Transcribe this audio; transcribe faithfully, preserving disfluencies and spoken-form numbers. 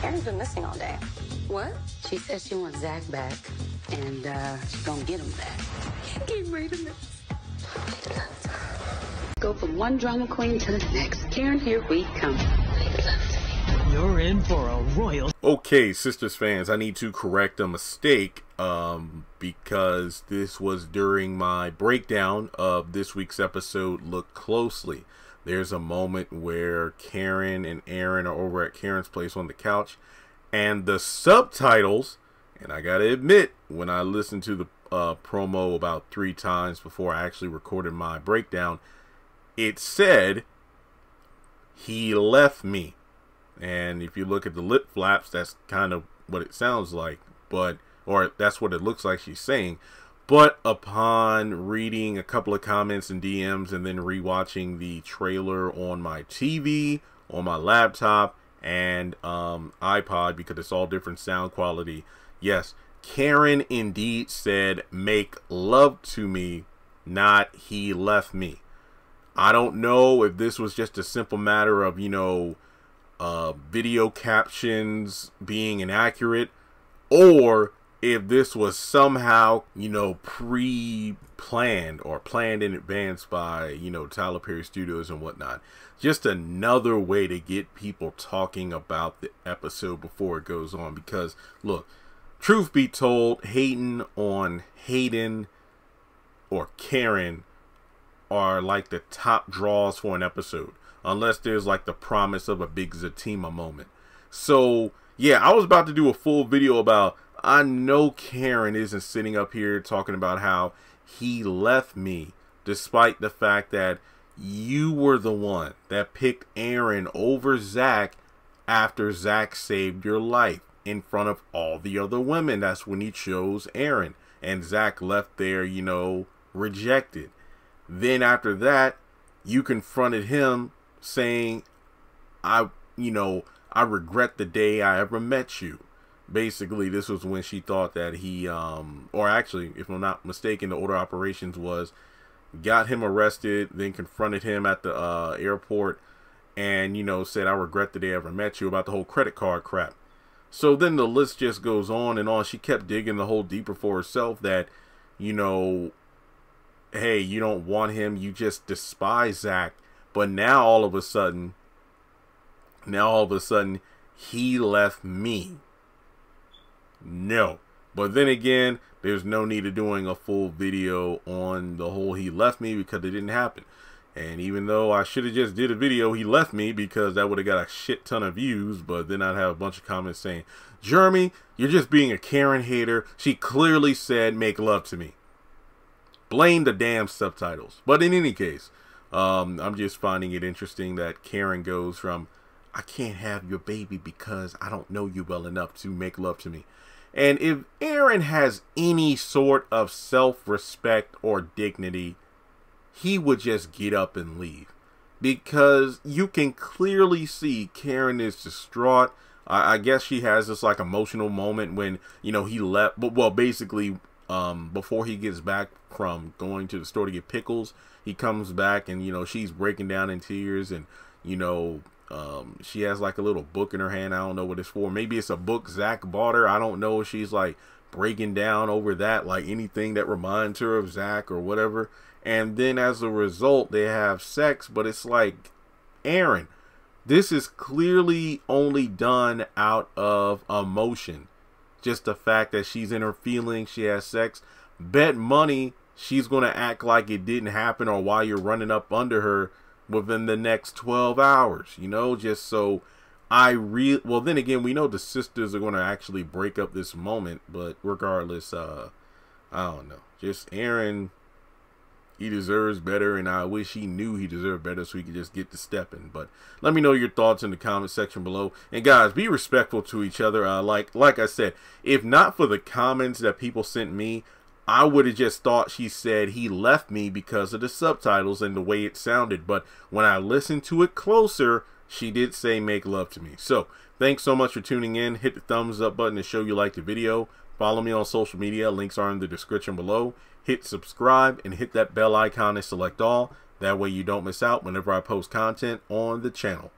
Karen's been missing all day. What? She says she wants Zac back, and uh, she's gonna get him back. Game right in this. Go from one drama queen to the next. Karen, here we come. You're in for a royal. Okay, Sistas fans, I need to correct a mistake um, because this was during my breakdown of this week's episode, Look Closely. There's a moment where Karen and Aaron are over at Karen's place on the couch, and the subtitles, and I gotta admit, when I listened to the uh, promo about three times before I actually recorded my breakdown, it said, "He left me." And if you look at the lip flaps, that's kind of what it sounds like, but, or that's what it looks like she's saying. But upon reading a couple of comments and D Ms and then rewatching the trailer on my T V, on my laptop, and um, iPod, because it's all different sound quality, yes, Karen indeed said, "Make love to me," not "he left me." I don't know if this was just a simple matter of, you know, Uh, video captions being inaccurate, or if this was somehow, you know, pre-planned or planned in advance by, you know, Tyler Perry Studios and whatnot. Just another way to get people talking about the episode before it goes on, because look, truth be told, hating on Hayden or Karen are like the top draws for an episode, unless there's like the promise of a big Zatima moment. So yeah, I was about to do a full video about, I know Karen isn't sitting up here talking about how he left me, despite the fact that you were the one that picked Aaron over Zac after Zac saved your life in front of all the other women. That's when he chose Aaron, and Zac left there, you know, rejected. Then after that, you confronted him saying, I, you know, I regret the day I ever met you. Basically, this was when she thought that he, um, or actually, if I'm not mistaken, the order of operations was, got him arrested, then confronted him at the uh, airport, and, you know, said, I regret the day I ever met you, about the whole credit card crap. So then the list just goes on and on. She kept digging the hole deeper for herself that, you know, hey, you don't want him, you just despise Zac. But now all of a sudden, now all of a sudden, he left me. No. But then again, there's no need of doing a full video on the whole he left me, because it didn't happen. And even though I should have just did a video, he left me, because that would have got a shit ton of views. But then I'd have a bunch of comments saying, Jeremy, you're just being a Karen hater. She clearly said, make love to me. Blame the damn subtitles. But in any case, Um, I'm just finding it interesting that Karen goes from, I can't have your baby because I don't know you well enough to make love to me. And if Aaron has any sort of self-respect or dignity, he would just get up and leave, because you can clearly see Karen is distraught. I, I guess she has this like emotional moment when, you know, he left, but well, basically, Um, before he gets back from going to the store to get pickles, he comes back and, you know, she's breaking down in tears, and, you know, um, she has like a little book in her hand. I don't know what it's for. Maybe it's a book Zac bought her. I don't know. She's like breaking down over that, like anything that reminds her of Zac or whatever. And then as a result, they have sex, but it's like, Aaron, this is clearly only done out of emotion. Just the fact that she's in her feelings, she has sex. Bet money she's going to act like it didn't happen, or while you're running up under her within the next twelve hours, you know, just so I re well, then again, we know the sisters are going to actually break up this moment, but regardless, uh, I don't know, just Aaron, he deserves better, and I wish he knew he deserved better so he could just get to stepping. But let me know your thoughts in the comment section below. And guys, be respectful to each other. Uh, like like I said, if not for the comments that people sent me, I would have just thought she said he left me because of the subtitles and the way it sounded. But when I listened to it closer, she did say make love to me. So thanks so much for tuning in. Hit the thumbs up button to show you liked the video. Follow me on social media. Links are in the description below. Hit subscribe and hit that bell icon and select all. That way you don't miss out whenever I post content on the channel.